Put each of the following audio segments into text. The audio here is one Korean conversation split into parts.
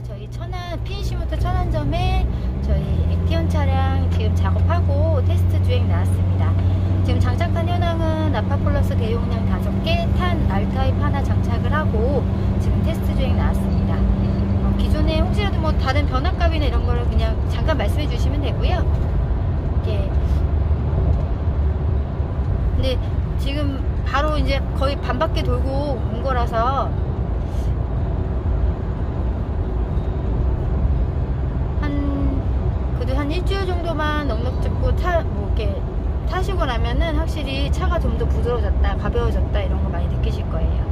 그래서 저희 천안, 피앤씨모터 천안점에 저희 엑티언 차량 지금 작업하고 테스트 주행 나왔습니다. 지금 장착한 현황은 라파플러스 대용량 5개, 탄 R타입 하나 장착을 하고 지금 테스트 주행 나왔습니다. 기존에 혹시라도 뭐 다른 변압값이나 이런 거를 그냥 잠깐 말씀해 주시면 되고요. 이게 근데 지금 바로 이제 거의 반바퀴 돌고 온 거라서 한 일주일 정도만 넉넉 잡고 타시고 나면은 확실히 차가 좀 더 부드러워졌다, 가벼워졌다 이런 거 많이 느끼실 거예요.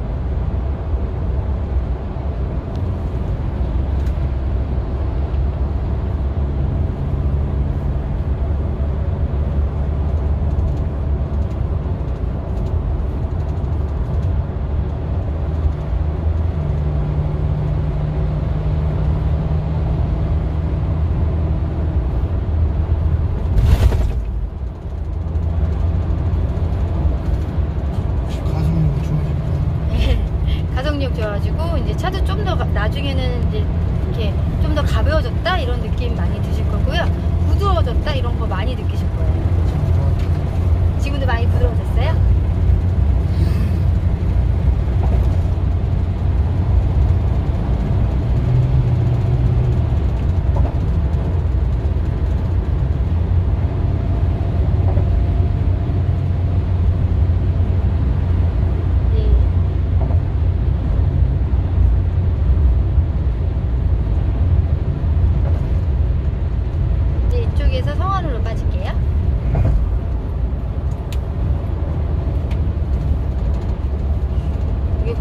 가지고 이제 차도 좀 더 나중에는 이제 이렇게 좀 더 가벼워졌다 이런 느낌 많이 드실 거고요. 부드러워졌다 이런 거 많이 느끼실 거예요. 지금도 많이 부드러워졌어요?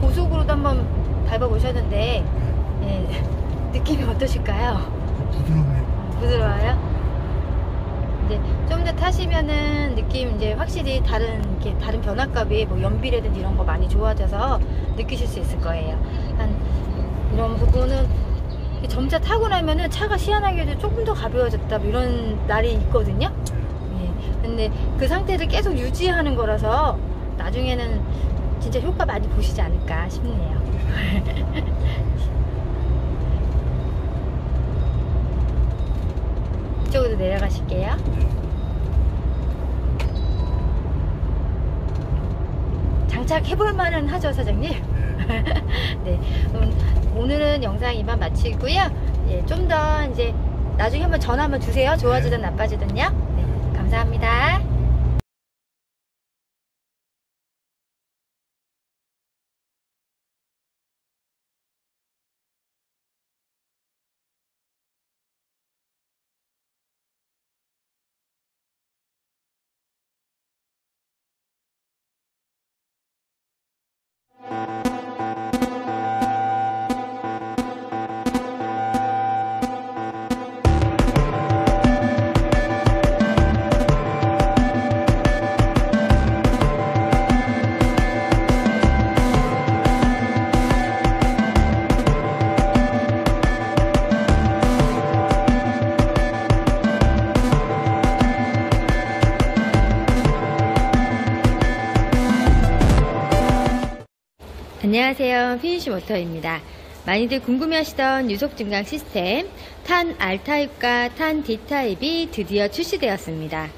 고속으로도 한번 밟아보셨는데 예, 느낌이 어떠실까요? 부드러워요. 부드러워요? 이제 좀 더 타시면은 느낌 이제 확실히 다른 변압값이 뭐 연비라든지 이런 거 많이 좋아져서 느끼실 수 있을 거예요. 한 이런 부분은 점차 타고 나면은 차가 시원하게도 조금 더 가벼워졌다 뭐 이런 날이 있거든요. 예, 근데 그 상태를 계속 유지하는 거라서 나중에는 진짜 효과 많이 보시지 않을까 싶네요. 이쪽으로 내려가실게요. 장착해볼 만은 하죠, 사장님? 네. 오늘은 영상 이만 마치고요. 예, 좀 더 이제 나중에 한번 전화 한번 주세요. 좋아지든 나빠지든요. 네, 감사합니다. 안녕하세요. 피앤씨모터입니다. 많이들 궁금해하시던 유속 증강 시스템 탄 R타입과 탄 D타입이 드디어 출시되었습니다.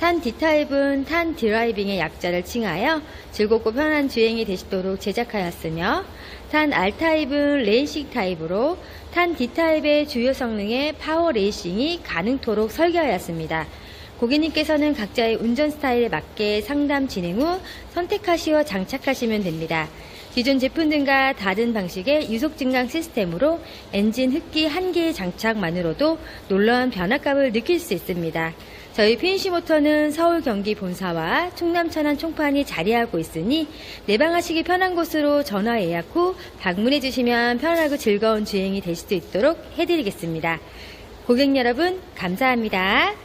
탄 D타입은 탄 드라이빙의 약자를 칭하여 즐겁고 편한 주행이 되시도록 제작하였으며 탄 R타입은 레이싱 타입으로 탄 D타입의 주요 성능의 파워 레이싱이 가능토록 설계하였습니다. 고객님께서는 각자의 운전 스타일에 맞게 상담 진행 후 선택하시어 장착하시면 됩니다. 기존 제품들과 다른 방식의 유속 증강 시스템으로 엔진 흡기 1개의 장착만으로도 놀라운 변화감을 느낄 수 있습니다. 저희 피앤씨모터는 서울 경기 본사와 충남 천안 총판이 자리하고 있으니 내방하시기 편한 곳으로 전화 예약 후 방문해 주시면 편하고 즐거운 주행이 될 수 있도록 해드리겠습니다. 고객 여러분 감사합니다.